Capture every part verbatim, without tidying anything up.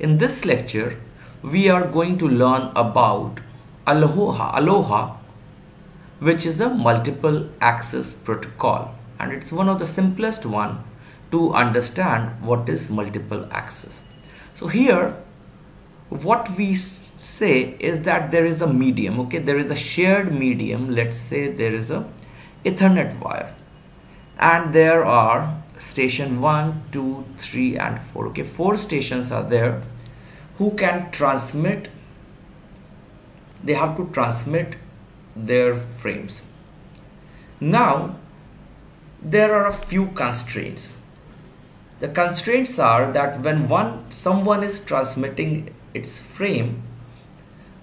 In this lecture, we are going to learn about Aloha, Aloha, which is a multiple access protocol, and it's one of the simplest one to understand what is multiple access. So here, what we say is that there is a medium, okay, there is a shared medium. Let's say there is a Ethernet wire, and there are station one, two, three and four, okay, four stations are there who can transmit. They have to transmit their frames. Now there are a few constraints. The constraints are that when one someone is transmitting its frame,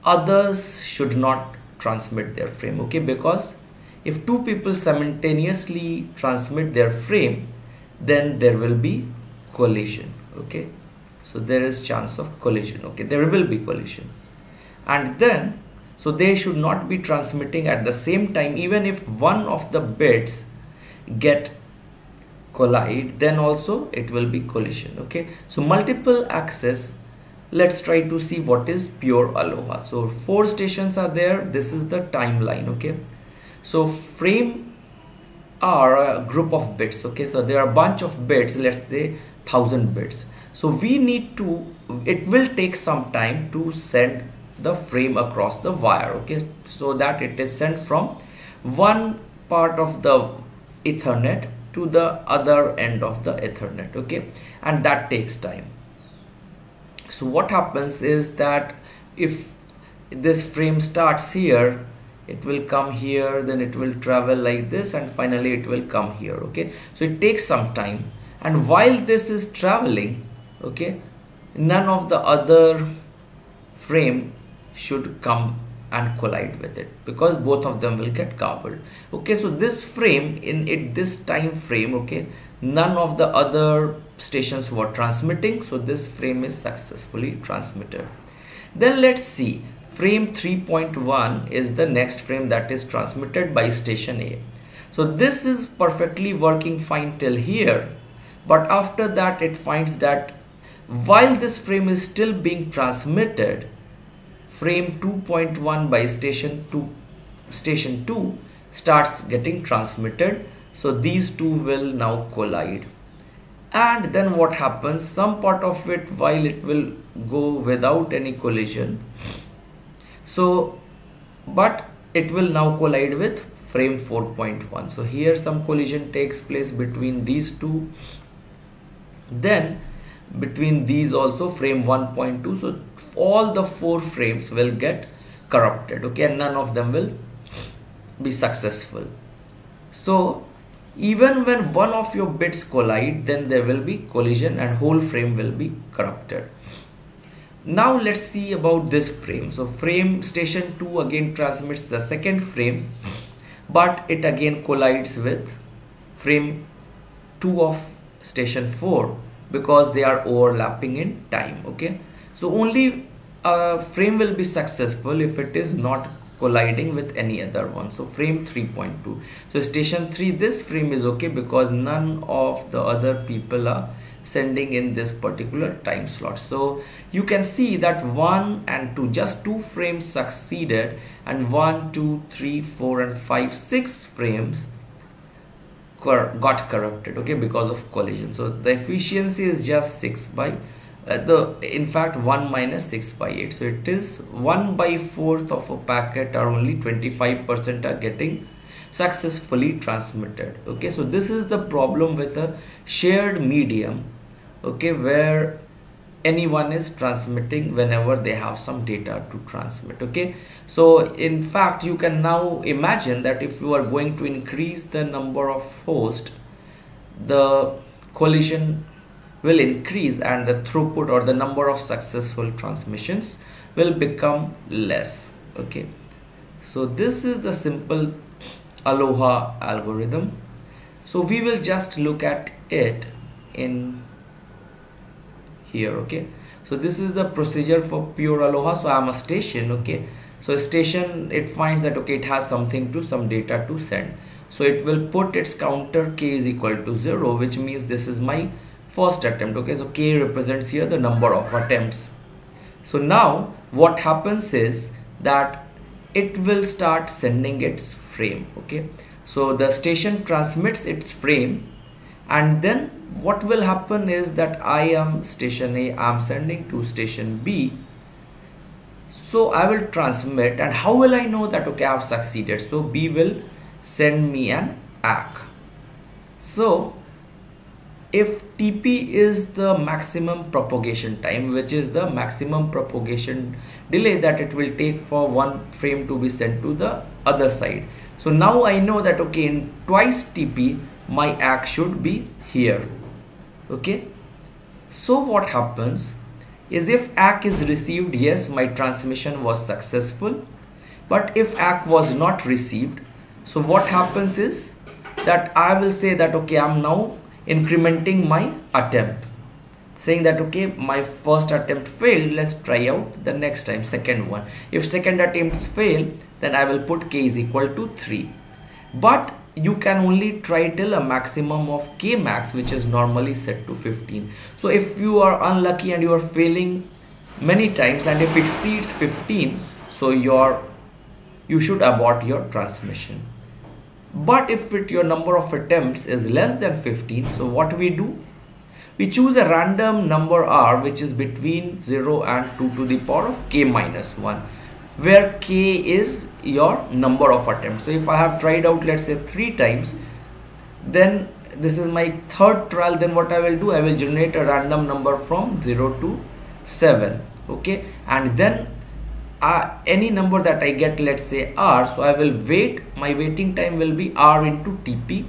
others should not transmit their frame, okay, because if two people simultaneously transmit their frame, then there will be collision, okay. So there is chance of collision, okay, there will be collision. And then so they should not be transmitting at the same time. Even if one of the bits get collide, then also it will be collision, okay. So multiple access, let's try to see what is pure Aloha. So four stations are there. This is the timeline, okay. So frame are a group of bits, okay, so there are a bunch of bits, let's say thousand bits. So we need to, it will take some time to send the frame across the wire, okay, so that it is sent from one part of the Ethernet to the other end of the Ethernet, okay, and that takes time. So what happens is that if this frame starts here, it will come here, then it will travel like this, and finally it will come here, okay. So it takes some time, and while this is traveling, okay, none of the other frame should come and collide with it, because both of them will get garbled, okay. So this frame, in it this time frame, okay, none of the other stations were transmitting, so this frame is successfully transmitted. Then let's see, frame three point one is the next frame that is transmitted by station A. So this is perfectly working fine till here, but after that it finds that while this frame is still being transmitted, frame two point one by station two, station two starts getting transmitted. So these two will now collide, and then what happens, some part of it, while it will go without any collision, so but it will now collide with frame four point one. So here some collision takes place between these two, then between these also frame one point two. So all the four frames will get corrupted, okay, and none of them will be successful. So even when one of your bits collide, then there will be collision and whole frame will be corrupted. Now let's see about this frame. So frame station two again transmits the second frame, but it again collides with frame two of station four, because they are overlapping in time, okay. So only a frame will be successful if it is not colliding with any other one. So frame three point two, so station three, this frame is okay because none of the other people are sending in this particular time slot. So you can see that one and two, just two frames succeeded, and one, two, three, four, and five, six frames got corrupted, okay, because of collision. So the efficiency is just six by uh, the in fact one minus six by eight. So it is one by fourth of a packet, or only twenty-five percent are getting successfully transmitted, okay. So this is the problem with a shared medium, okay, where anyone is transmitting whenever they have some data to transmit, okay. So in fact you can now imagine that if you are going to increase the number of hosts, the collision will increase and the throughput or the number of successful transmissions will become less, okay. So this is the simple Aloha algorithm. So we will just look at it in here, okay. So this is the procedure for pure Aloha. So I am a station, okay, so a station, it finds that okay, it has something to some data to send, so it will put its counter k is equal to zero, which means this is my first attempt. Okay, so K represents here the number of attempts. So now what happens is that it will start sending its frame. Okay, so the station transmits its frame, and then what will happen is that I am station A, I am sending to station B. So I will transmit, and how will I know that okay I have succeeded? So B will send me an A C K. So if T P is the maximum propagation time, which is the maximum propagation delay that it will take for one frame to be sent to the other side. So now I know that okay in twice T P my A C K should be here. Okay, so what happens is if A C K is received, yes, my transmission was successful. But if A C K was not received, so what happens is that I will say that okay I'm now incrementing my attempt, saying that okay my first attempt failed, let's try out the next time, second one. If second attempts fail, then I will put K is equal to three. But you can only try till a maximum of K max, which is normally set to fifteen. So if you are unlucky and you are failing many times, and if it exceeds fifteen, so your you should abort your transmission. But if it, your number of attempts is less than fifteen, so what we do, we choose a random number R, which is between zero and two to the power of K minus one, where K is your number of attempts. So if I have tried out, let's say three times, then this is my third trial. Then what I will do, I will generate a random number from zero to seven. Okay, and then uh, any number that I get, let's say R, so I will wait. My waiting time will be R into T P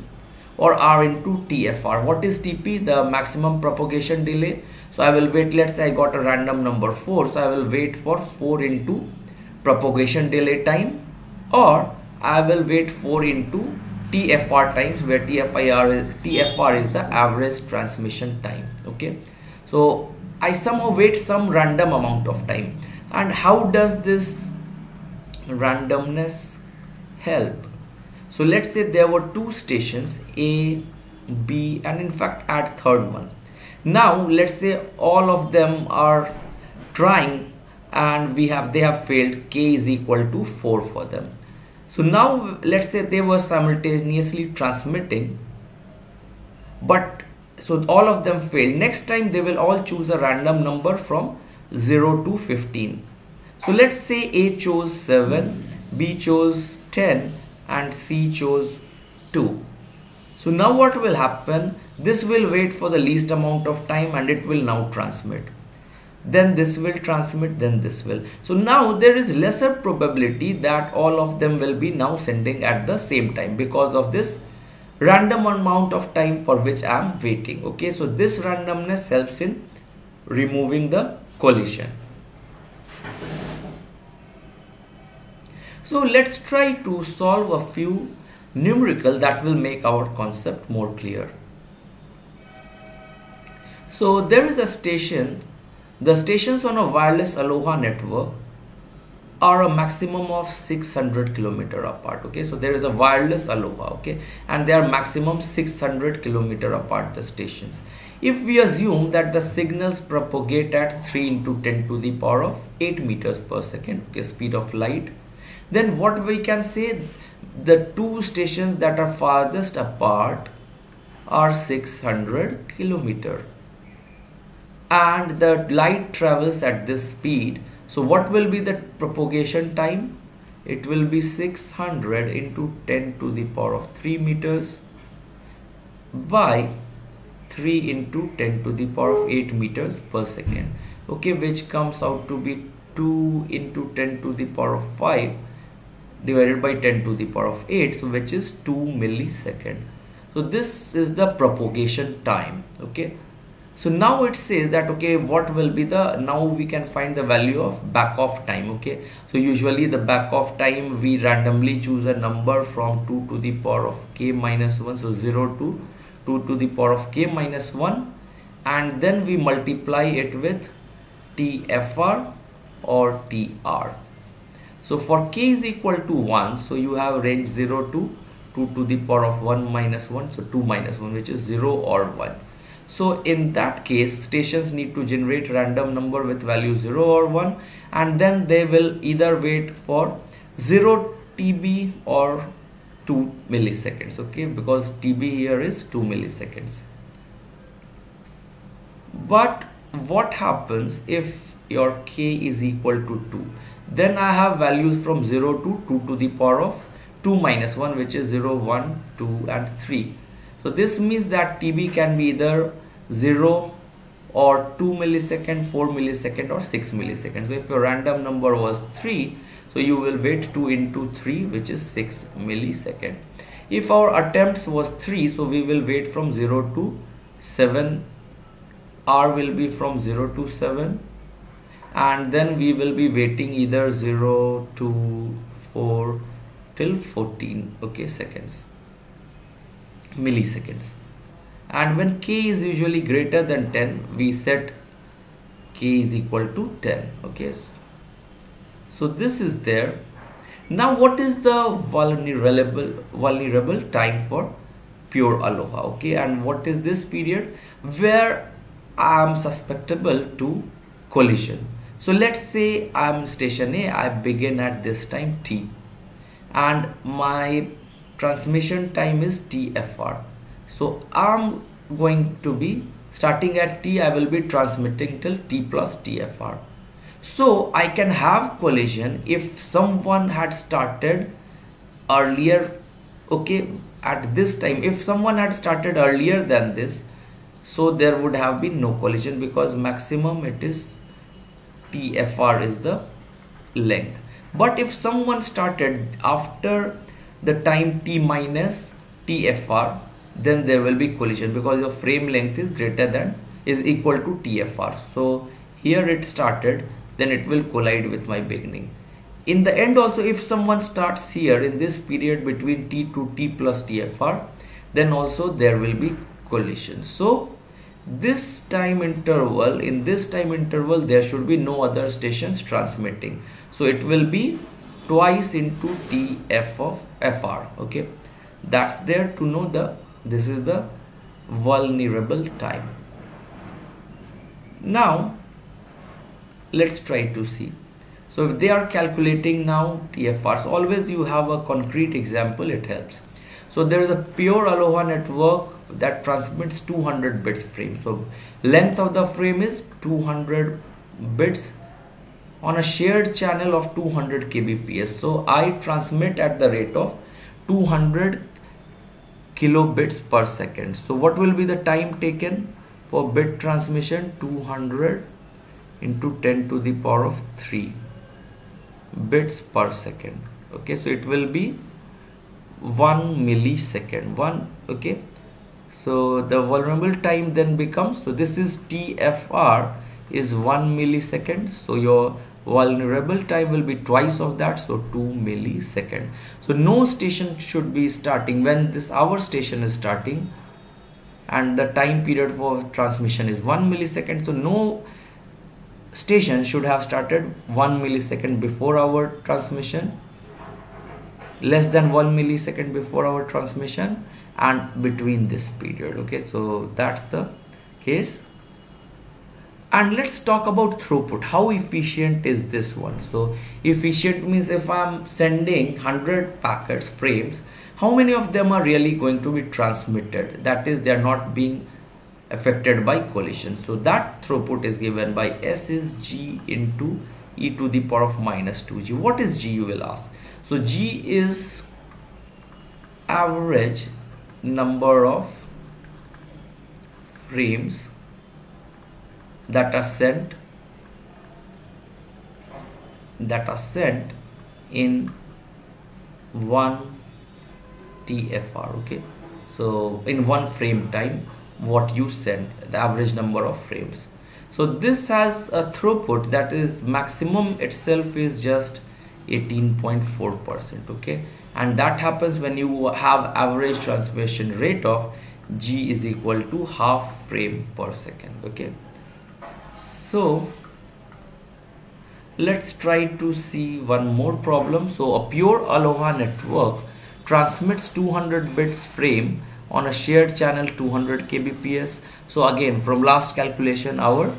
or R into T F R. What is T P? The maximum propagation delay. So I will wait, let's say I got a random number four, so I will wait for four into propagation delay time, or I will wait four into T F R times, where T F R is the average transmission time. Okay, so I somehow wait some random amount of time. And how does this randomness help? So let's say there were two stations A, B, and in fact add third one. Now let's say all of them are trying, and we have they have failed. K is equal to four for them. So now let's say they were simultaneously transmitting, but so all of them failed. Next time they will all choose a random number from zero to fifteen. So let's say A chose seven, B chose ten, and C chose two. So now what will happen, this will wait for the least amount of time, and it will now transmit. Then this will transmit, then this will. So now there is lesser probability that all of them will be now sending at the same time, because of this random amount of time for which I am waiting. Okay, so this randomness helps in removing the collision. So let's try to solve a few numericals that will make our concept more clear. So there is a station. The stations on a wireless Aloha network are a maximum of six hundred kilometer apart. Okay, so there is a wireless Aloha, okay, and they are maximum six hundred kilometer apart, the stations. If we assume that the signals propagate at three into ten to the power of eight meters per second, okay, speed of light, then what we can say, the two stations that are farthest apart are six hundred kilometer. And the light travels at this speed. So what will be the propagation time? It will be six hundred into ten to the power of three meters by three into ten to the power of eight meters per second. Okay, which comes out to be two into ten to the power of five divided by ten to the power of eight. So which is two milliseconds. So this is the propagation time. Okay. So now it says that okay what will be the, now we can find the value of back off time. Okay, so usually the back off time we randomly choose a number from two to the power of K minus one, so zero to two to the power of K minus one, and then we multiply it with T F R or T R. So for K is equal to one, so you have range zero to two to the power of one minus one, so two minus one, which is zero or one. So in that case, stations need to generate random number with value zero or one, and then they will either wait for zero T B or two milliseconds, okay, because T B here is two milliseconds. But what happens if your K is equal to two? Then I have values from zero to two to the power of two minus one, which is zero, one, two and three. So this means that T B can be either zero or two milliseconds, four milliseconds or six milliseconds. So if your random number was three, so you will wait two into three, which is six milliseconds. If our attempts was three, so we will wait from zero to seven. R will be from zero to seven, and then we will be waiting either zero, two, four till fourteen, okay, seconds, milliseconds. And when K is usually greater than ten, we set K is equal to ten, okay. So this is there. Now what is the vulnerable vulnerable time for pure Aloha, okay, and what is this period where I am susceptible to collision? So let's say I am station A, I begin at this time T, and my transmission time is T F R. So I am going to be starting at T, I will be transmitting till T plus T F R. So I can have collision if someone had started earlier, okay, at this time. If someone had started earlier than this, so there would have been no collision, because maximum it is T F R is the length. But if someone started after the time T minus T F R, then there will be collision, because your frame length is greater than is equal to T F R. So here it started, then it will collide with my beginning. In the end also, if someone starts here in this period between T to T plus T F R, then also there will be collision. So this time interval, in this time interval there should be no other stations transmitting, so it will be twice into T F of F R, okay. That's there to know the this is the vulnerable time. Now let's try to see. So if they are calculating now T F Rs, always you have a concrete example, it helps. So there is a pure Aloha network that transmits two hundred bits frame. So length of the frame is two hundred bits on a shared channel of two hundred kbps. So I transmit at the rate of two hundred kilobits per second. So what will be the time taken for bit transmission? Two hundred into ten to the power of three bits per second, okay. So it will be one millisecond, one, okay. So the vulnerable time then becomes, so this is T F R is one millisecond, so your vulnerable time will be twice of that, so two millisecond. So no station should be starting when this our station is starting, and the time period for transmission is one millisecond, so no station should have started one millisecond before our transmission, less than one millisecond before our transmission, and between this period, okay. So that's the case. And let's talk about throughput. How efficient is this one? So efficient means if I'm sending one hundred packets frames, how many of them are really going to be transmitted? That is, they are not being affected by collision. So that throughput is given by S is G into e to the power of minus two G. What is G, you will ask? So G is average number of frames that are sent that are sent in one T F R, okay. So in one frame time, what you send, the average number of frames. So this has a throughput that is maximum itself is just eighteen point four percent, okay. And that happens when you have average transmission rate of G is equal to half frame per second, okay. So let's try to see one more problem. So a pure Aloha network transmits two hundred bits frame on a shared channel two hundred kbps. So again, from last calculation, our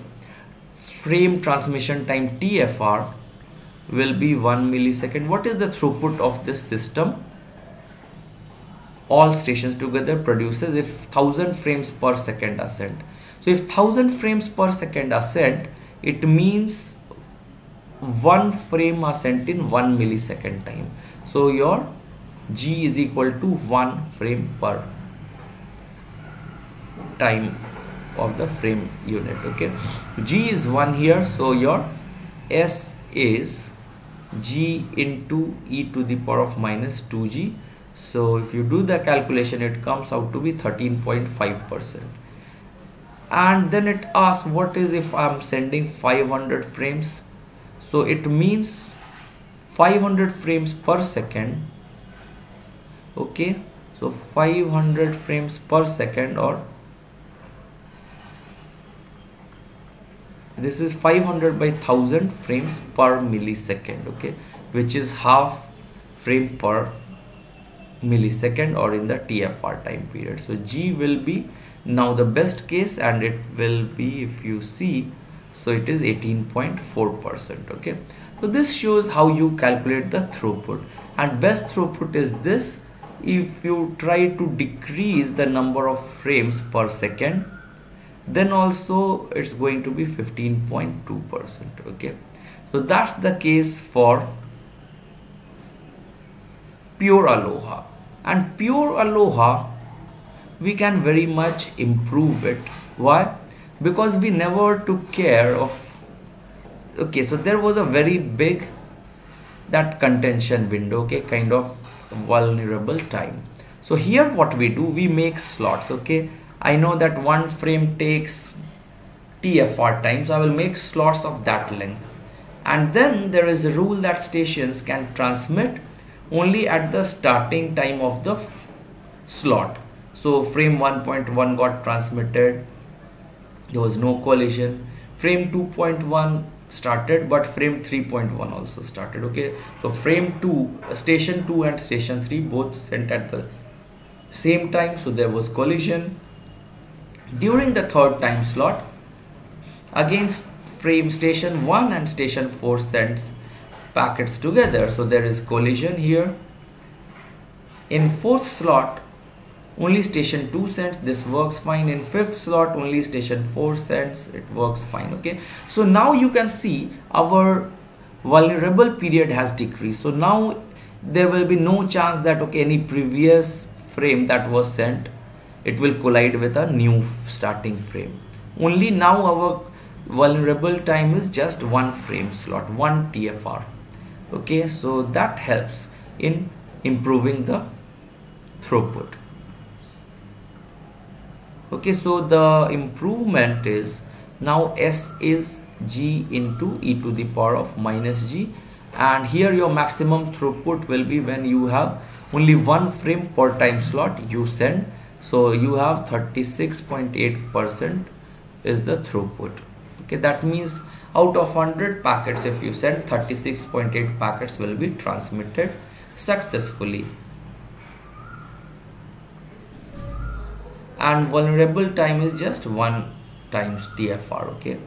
frame transmission time T F R will be one millisecond. What is the throughput of this system? All stations together produces if one thousand frames per second are sent. So if one thousand frames per second are sent, it means one frame are sent in one millisecond time. So your G is equal to one frame per time of the frame unit. Okay, G is one here, so your S is G into e to the power of minus two G. So if you do the calculation, it comes out to be thirteen point five percent. And then it asks, what is if I'm sending five hundred frames? So it means five hundred frames per second. Okay, so five hundred frames per second, or this is five hundred by one thousand frames per millisecond, okay, which is half frame per millisecond, or in the T F R time period. So G will be now the best case, and it will be, if you see, so it is eighteen point four percent. Okay, so this shows how you calculate the throughput, and best throughput is this. If you try to decrease the number of frames per second, then also it's going to be fifteen point two percent. Okay, so that's the case for pure Aloha. And pure Aloha, we can very much improve it. Why? Because we never took care of, okay, so there was a very big that contention window, okay, kind of vulnerable time. So here what we do, we make slots. Okay, I know that one frame takes T F R time, so I will make slots of that length. And then there is a rule that stations can transmit only at the starting time of the slot. So frame one point one got transmitted, there was no collision. Frame two point one started, but frame three point one also started. Okay, so frame two, station two and station three both sent at the same time, so there was collision. During the third time slot, again frame station one and station four sends packets together, so there is collision here. In fourth slot, only station two sends, this works fine. In fifth slot, only station four sends, it works fine. Okay, so now you can see our vulnerable period has decreased. So now there will be no chance that, okay, any previous frame that was sent, it will collide with a new starting frame. Only now our vulnerable time is just one frame slot, one T F R. Okay, so that helps in improving the throughput. Okay, so the improvement is now S is G into e to the power of minus G, and here your maximum throughput will be when you have only one frame per time slot you send. So you have thirty-six point eight percent is the throughput. Okay, that means out of one hundred packets, if you send, thirty-six point eight packets will be transmitted successfully. And vulnerable time is just one times T F R. Okay.